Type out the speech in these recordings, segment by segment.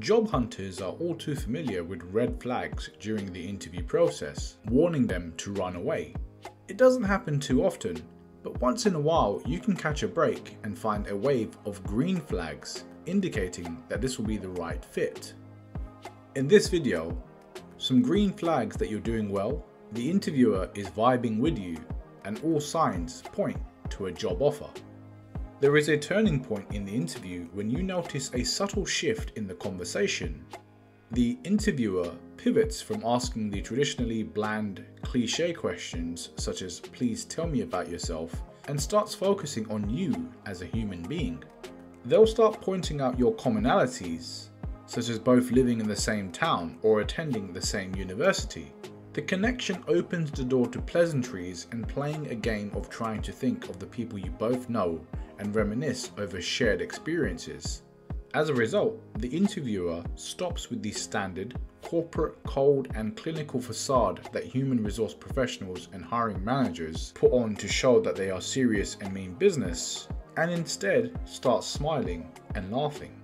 Job hunters are all too familiar with red flags during the interview process, warning them to run away. It doesn't happen too often, but once in a while you can catch a break and find a wave of green flags indicating that this will be the right fit. In this video, some green flags that you're doing well, the interviewer is vibing with you, and all signs point to a job offer. There is a turning point in the interview when you notice a subtle shift in the conversation. The interviewer pivots from asking the traditionally bland, cliché questions such as "Please tell me about yourself" and starts focusing on you as a human being. They'll start pointing out your commonalities, such as both living in the same town or attending the same university. The connection opens the door to pleasantries and playing a game of trying to think of the people you both know and reminisce over shared experiences. As a result, the interviewer stops with the standard, corporate, cold and clinical facade that human resource professionals and hiring managers put on to show that they are serious and mean business, and instead starts smiling and laughing.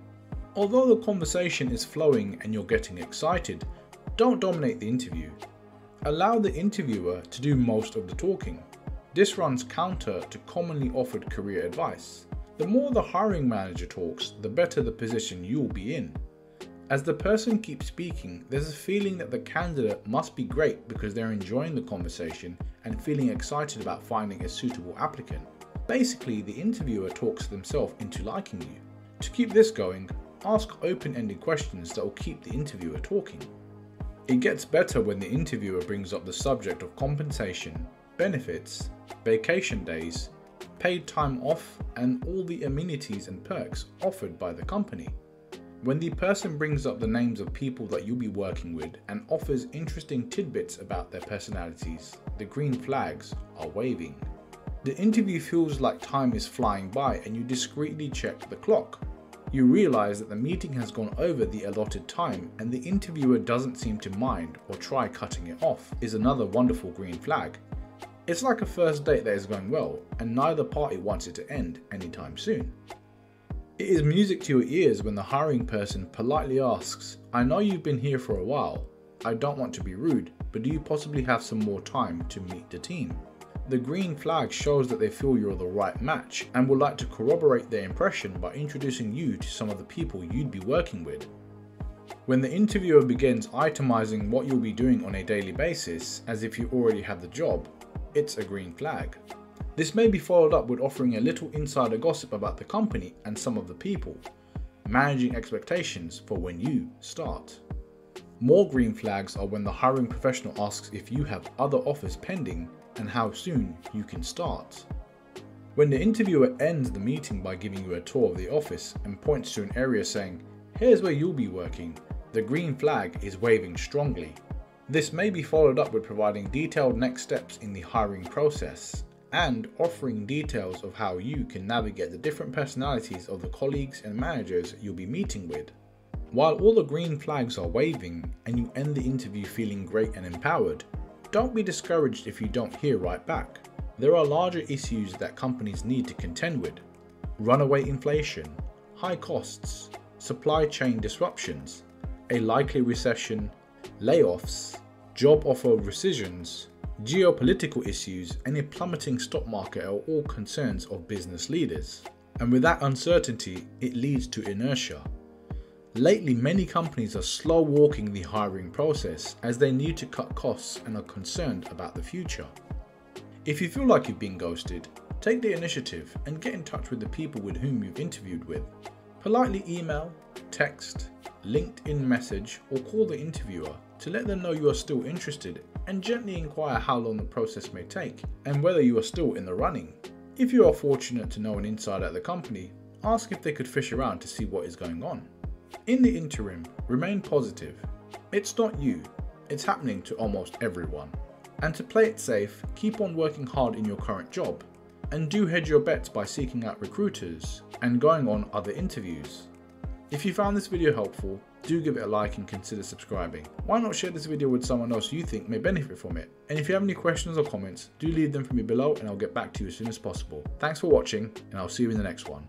Although the conversation is flowing and you're getting excited, don't dominate the interview. Allow the interviewer to do most of the talking. This runs counter to commonly offered career advice. The more the hiring manager talks, the better the position you'll be in. As the person keeps speaking, there's a feeling that the candidate must be great because they're enjoying the conversation and feeling excited about finding a suitable applicant. Basically, the interviewer talks themselves into liking you. To keep this going, ask open-ended questions that will keep the interviewer talking. It gets better when the interviewer brings up the subject of compensation, benefits, vacation days, paid time off, and all the amenities and perks offered by the company. When the person brings up the names of people that you'll be working with and offers interesting tidbits about their personalities, the green flags are waving. The interview feels like time is flying by and you discreetly check the clock. You realize that the meeting has gone over the allotted time and the interviewer doesn't seem to mind or try cutting it off is another wonderful green flag. It's like a first date that is going well and neither party wants it to end anytime soon. It is music to your ears when the hiring person politely asks, "I know you've been here for a while, I don't want to be rude, but do you possibly have some more time to meet the team?" The green flag shows that they feel you're the right match and would like to corroborate their impression by introducing you to some of the people you'd be working with. When the interviewer begins itemizing what you'll be doing on a daily basis as if you already have the job, it's a green flag. This may be followed up with offering a little insider gossip about the company and some of the people, managing expectations for when you start. More green flags are when the hiring professional asks if you have other offers pending and how soon you can start. When the interviewer ends the meeting by giving you a tour of the office and points to an area saying, "Here's where you'll be working," the green flag is waving strongly. This may be followed up with providing detailed next steps in the hiring process and offering details of how you can navigate the different personalities of the colleagues and managers you'll be meeting with. While all the green flags are waving and you end the interview feeling great and empowered, don't be discouraged if you don't hear right back. There are larger issues that companies need to contend with: runaway inflation, high costs, supply chain disruptions, a likely recession, layoffs, job offer rescissions, geopolitical issues, and a plummeting stock market are all concerns of business leaders. And with that uncertainty, it leads to inertia. Lately, many companies are slow walking the hiring process as they need to cut costs and are concerned about the future. If you feel like you've been ghosted, take the initiative and get in touch with the people with whom you've interviewed with. Politely email, text, LinkedIn message, or call the interviewer to let them know you are still interested and gently inquire how long the process may take and whether you are still in the running. If you are fortunate to know an insider at the company, ask if they could fish around to see what is going on. In the interim, remain positive. It's not you, it's happening to almost everyone. And to play it safe, keep on working hard in your current job, and do hedge your bets by seeking out recruiters and going on other interviews. If you found this video helpful, do give it a like and consider subscribing. Why not share this video with someone else you think may benefit from it? And if you have any questions or comments, do leave them for me below and I'll get back to you as soon as possible. Thanks for watching, and I'll see you in the next one.